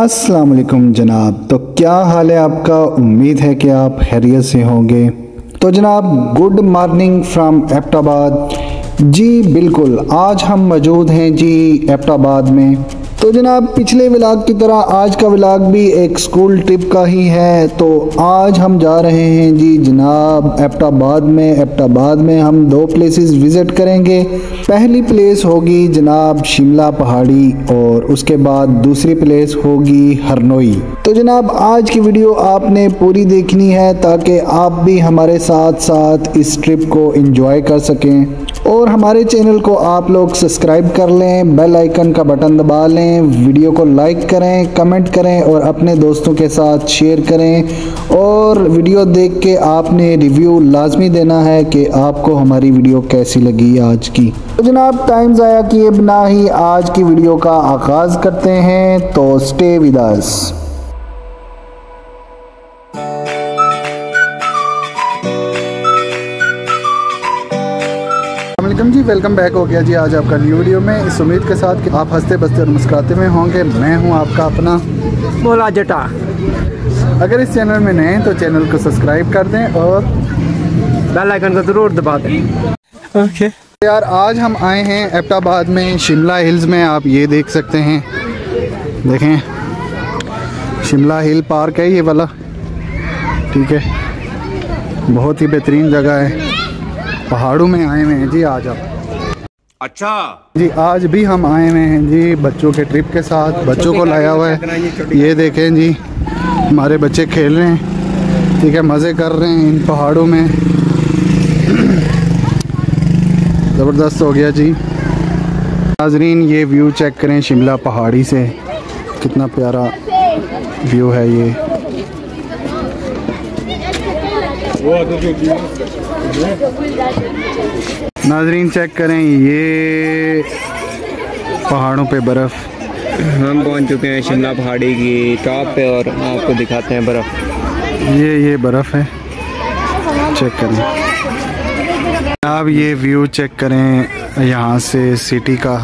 अस्सलाम वालेकुम जनाब। तो क्या हाल है आपका? उम्मीद है कि आप खैरियत से होंगे। तो जनाब गुड मॉर्निंग फ्राम एबटाबाद। जी बिल्कुल, आज हम मौजूद हैं जी एबटाबाद में। तो जनाब पिछले व्लॉग की तरह आज का व्लॉग भी एक स्कूल ट्रिप का ही है। तो आज हम जा रहे हैं जी जनाब एबटाबाद में। एबटाबाद में हम दो प्लेसेस विज़िट करेंगे। पहली प्लेस होगी जनाब शिमला पहाड़ी और उसके बाद दूसरी प्लेस होगी हरनोई। तो जनाब आज की वीडियो आपने पूरी देखनी है ताकि आप भी हमारे साथ साथ इस ट्रिप को एंजॉय कर सकें। और हमारे चैनल को आप लोग सब्सक्राइब कर लें, बेल आइकन का बटन दबा लें, वीडियो को लाइक करें, कमेंट करें और अपने दोस्तों के साथ शेयर करें। और वीडियो देख के आपने रिव्यू लाजमी देना है कि आपको हमारी वीडियो कैसी लगी आज की। तो जनाब टाइम ज़ाया किए बिना ही आज की वीडियो का आगाज़ करते हैं। तो स्टे विद अस। जी वेलकम बैक हो गया जी आज आपका न्यू वीडियो में, इस उम्मीद के साथ कि आप हंसते बसते और मुस्कुराते हुए होंगे। मैं हूं आपका अपना बोला जटा। अगर इस चैनल में नए हैं तो चैनल को सब्सक्राइब कर दें और बेल आइकन को ज़रूर दबा दें। ओके यार, आज हम आए हैं एबटाबाद में शिमला हिल्स में। आप ये देख सकते हैं, देखें शिमला हिल पार्क है ये वाला, ठीक है। बहुत ही बेहतरीन जगह है, पहाड़ों में आए हुए हैं जी आज आप। अच्छा जी, आज भी हम आए हुए हैं जी बच्चों के ट्रिप के साथ। बच्चों को लाया हुआ है, ये देखें जी हमारे बच्चे खेल रहे हैं, ठीक है, मज़े कर रहे हैं इन पहाड़ों में। ज़बरदस्त हो गया जी। नाजरीन ये व्यू चेक करें शिमला पहाड़ी से, कितना प्यारा व्यू है ये। नाजरीन चेक करें, ये पहाड़ों पे बर्फ़। हम पहुंच चुके हैं शिमला पहाड़ी की टॉप पे और आपको दिखाते हैं बर्फ़। ये बर्फ़ है, चेक करें आप। ये व्यू चेक करें यहाँ से सिटी का,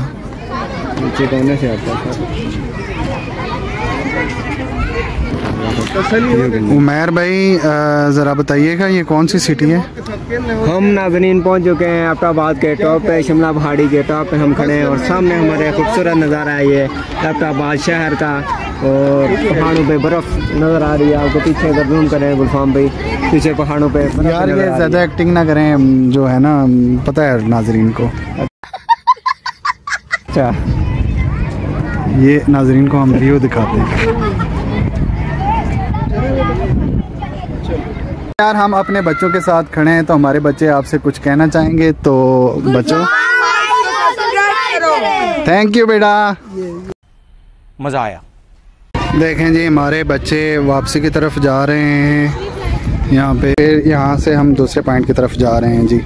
नीचे कोने से आता है। उमैर भाई ज़रा बताइएगा ये कौन सी सिटी है? हम नाज़रीन पहुंच चुके हैं एबटाबाद के टॉप पे, शिमला पहाड़ी के टॉप पे हम खड़े हैं और सामने हमारे खूबसूरत नज़ारा है ये एबटाबाद शहर का। और पहाड़ों पे बर्फ़ नज़र आ रही है आपको। पीछे अगर जूम करें गुलफाम भाई, पीछे पहाड़ों पे यार ये ज़्यादा एक्टिंग ना करें जो है ना, पता है नाज़रीन को। अच्छा ये नाज़रीन को हम व्यू दिखाते हैं। यार हम अपने बच्चों के साथ खड़े हैं तो हमारे बच्चे आपसे कुछ कहना चाहेंगे। तो बच्चों थैंक यू बेटा, मज़ा आया। देखें जी हमारे बच्चे वापसी की तरफ जा रहे हैं यहाँ पे, फिर यहाँ से हम दूसरे पॉइंट की तरफ जा रहे हैं जी।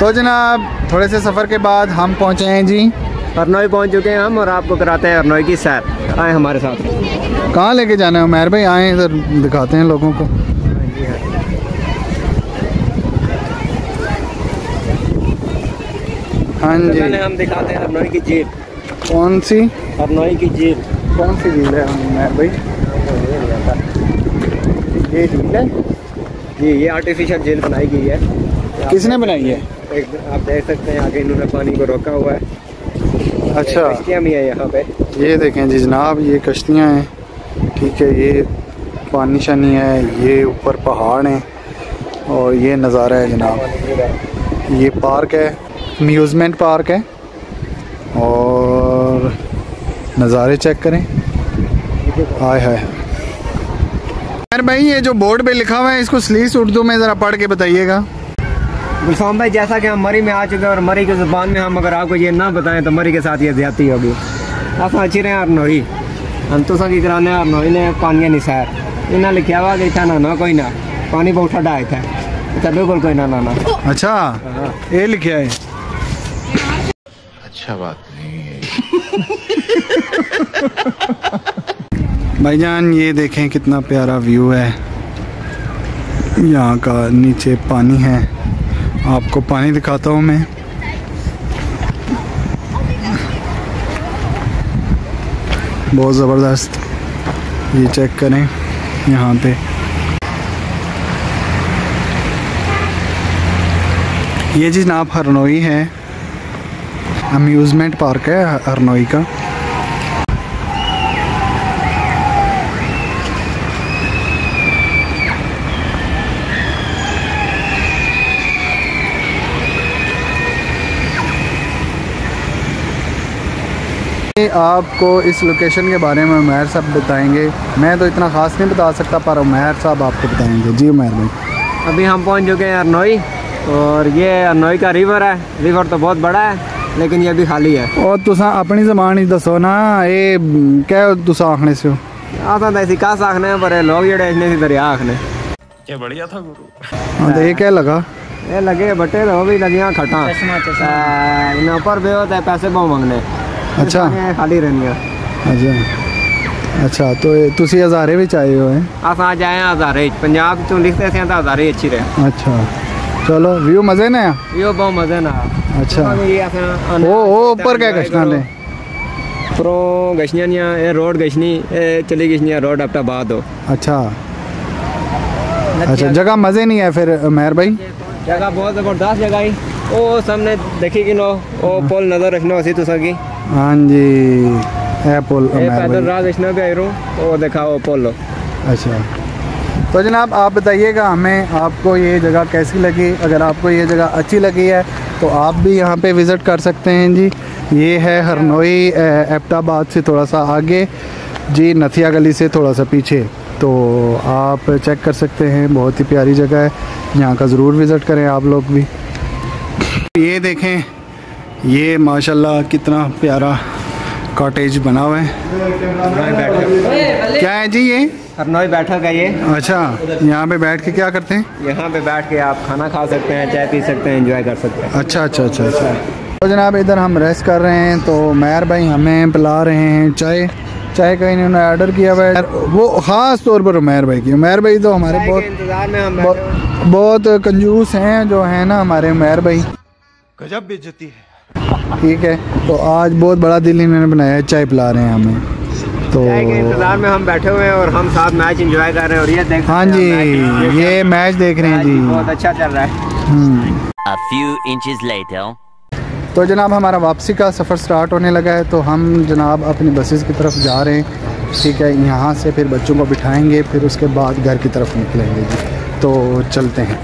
तो जनाब थोड़े से सफ़र के बाद हम पहुँचे हैं जी हरनोई। पहुँच चुके हैं हम और आपको कराते हैं हरनोई की सैर। आए हमारे साथ। कहाँ लेके जाना है उमैर भाई? आए इधर दिखाते हैं लोगों को। हाँ जी हम दिखाते हैं हरनोई की झील। कौन सी? हरनोई की झील। कौन सी झील है उमैर भाई? ये झील है जी, ये आर्टिफिशियल झील बनाई गई है। किसने बनाई है? आप देख सकते हैं आगे इन्होंने पानी को रोका हुआ है। अच्छा कश्तियाँ भी हैं यहाँ पे, ये देखें जी जनाब, ये कश्तियाँ हैं, ठीक है। ये पानी शानी है, ये ऊपर पहाड़ हैं और ये नज़ारा है जनाब। ये पार्क है, अम्यूज़मेंट पार्क है और नज़ारे चेक करें। हाय हाय यार भाई, ये जो बोर्ड पे लिखा हुआ है इसको स्लीस उर्दू में ज़रा पढ़ के बताइएगा। गुलफाम भाई जैसा कि हम मरी में आ चुके हैं और मरी की ज़ुबान में हम अगर आपको ये ना बताएं तो मरी के साथ ये ज़्यादती होगी। आप अच्छी रहें हरनोई। हम तो सी कराने हरनोई ने पानी निसार इन्हें लिखा हुआ कि इतना ना कोई ना पानी बहुत ठंडा आया था इतना बिल्कुल कोई ना ना अच्छा ये लिखा है अच्छा बात नहीं है। भाईजान ये देखें कितना प्यारा व्यू है यहाँ का। नीचे पानी है, आपको पानी दिखाता हूँ मैं। बहुत ज़बरदस्त, ये चेक करें यहाँ पे। ये जी जनाब हरनोई है, अम्यूज़मेंट पार्क है हरनोई का। आपको इस लोकेशन के बारे में उमैर साहब बताएंगे, मैं तो इतना ख़ास नहीं बता सकता पर उमैर साहब आपको बताएंगे। जी उमैर भाई, अभी हम पहुंच चुके हैं हरनोई और ये हरनोई का रिवर है। रिवर तो बहुत बड़ा है लेकिन ये अभी खाली है। और तुसा अपनी जबान दसो ना, ये क्या तुसा आखने से ऐसी खास आखने पर लोग जड़े दरिया आखने क्या बढ़िया था गुरु। हाँ तो ये क्या लगा, ये लगे बटे रो भी लगिया खटा इन पर भी होता है पैसे बहुत मंगने। अच्छा खाली रहनी है। अच्छा तो तुसी हज़ारे विच आए हो असां जाए हज़ारे पंजाब चों लिखते सी तां हज़ारे अच्छी रहे। अच्छा चलो व्यू मज़े ना आया, व्यू बहुत मज़े ना। अच्छा ओ ऊपर क्या गशना ले प्रो गशनिया नहीं ए रोड गशनी ए चली गशनिया रोड अब्बोटाबाद हो। अच्छा अच्छा जगह मज़े नहीं है फिर महर भाई? जगह बहुत ज़बरदस्त जगह है। ओ सामने देखी कि नो ओ पुल नज़र रखना उसी तुसा की। हाँ जी एप्पल और दिखाओ पोलो। अच्छा तो जनाब आप बताइएगा हमें, आपको ये जगह कैसी लगी? अगर आपको ये जगह अच्छी लगी है तो आप भी यहाँ पे विज़िट कर सकते हैं जी। ये है हरनोई, एबटाबाद से थोड़ा सा आगे जी, नथिया गली से थोड़ा सा पीछे, तो आप चेक कर सकते हैं। बहुत ही प्यारी जगह है, यहाँ का ज़रूर विज़िट करें आप लोग भी। ये देखें, ये माशाल्लाह कितना प्यारा कॉटेज बना हुआ है। क्या है जी ये? हरनोई बैठक है ये। अच्छा यहाँ पे बैठ के क्या करते हैं? यहाँ पे बैठ के आप खाना खा सकते हैं, चाय पी सकते हैं, एंजॉय कर सकते हैं। अच्छा अच्छा अच्छा अच्छा। तो जनाब इधर हम रेस्ट कर रहे हैं, तो मैर भाई हमें पिला रहे हैं चाय। चाय का इन्होंने ऑर्डर किया हुआ है, वो ख़ास तौर पर उमैर भाई की। उमैर भाई तो हमारे बहुत कंजूस हैं जो है ना हमारे उमैर भाई, गजब बेइज्जती है। ठीक है, तो आज बहुत बड़ा दिल इन्होंने बनाया, चाय पिला रहे हैं हमें। तो चाय के इंतजार में हम बैठे हुए हैं और हम साथ मैच एंजॉय कर रहे हैं और ये देख। हाँ जी ये मैच देख रहे हैं जी, बहुत अच्छा चल रहा है। A few inches later. तो जनाब हमारा वापसी का सफ़र स्टार्ट होने लगा है, तो हम जनाब अपनी बसेस की तरफ जा रहे हैं। ठीक है, यहाँ से फिर बच्चों को बिठाएंगे, फिर उसके बाद घर की तरफ निकलेंगे जी। तो चलते हैं।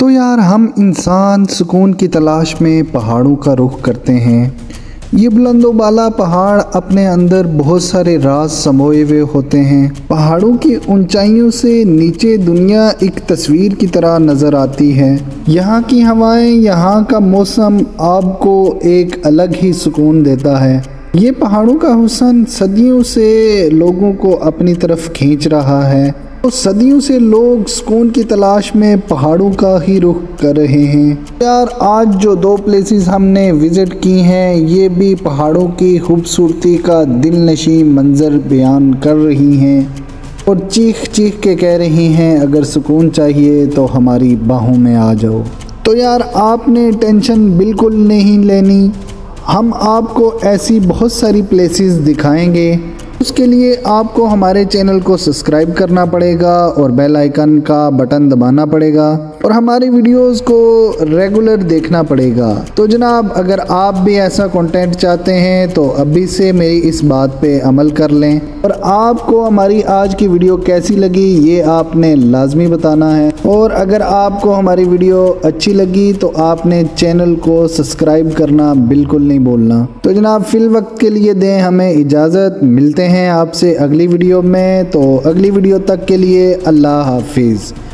तो यार हम इंसान सुकून की तलाश में पहाड़ों का रुख करते हैं। ये बुलंदोबाला पहाड़ अपने अंदर बहुत सारे राज समोए हुए होते हैं। पहाड़ों की ऊंचाइयों से नीचे दुनिया एक तस्वीर की तरह नज़र आती है। यहाँ की हवाएं, यहाँ का मौसम आपको एक अलग ही सुकून देता है। ये पहाड़ों का हुस्न सदियों से लोगों को अपनी तरफ खींच रहा है। तो सदियों से लोग सुकून की तलाश में पहाड़ों का ही रुख कर रहे हैं। यार आज जो दो प्लेसेस हमने विज़िट की हैं ये भी पहाड़ों की खूबसूरती का दिलनशीं मंजर बयान कर रही हैं और चीख चीख के कह रही हैं अगर सुकून चाहिए तो हमारी बाहों में आ जाओ। तो यार आपने टेंशन बिल्कुल नहीं लेनी, हम आपको ऐसी बहुत सारी प्लेसेस दिखाएंगे। उसके लिए आपको हमारे चैनल को सब्सक्राइब करना पड़ेगा और बेल आइकन का बटन दबाना पड़ेगा और हमारी वीडियोस को रेगुलर देखना पड़ेगा। तो जनाब अगर आप भी ऐसा कंटेंट चाहते हैं तो अभी से मेरी इस बात पे अमल कर लें। और आपको हमारी आज की वीडियो कैसी लगी ये आपने लाजमी बताना है। और अगर आपको हमारी वीडियो अच्छी लगी तो आपने चैनल को सब्सक्राइब करना बिल्कुल नहीं भूलना। तो जनाब फिल वक्त के लिए दें हमें इजाज़त, मिलते हैं आपसे अगली वीडियो में। तो अगली वीडियो तक के लिए अल्लाह हाफिज़।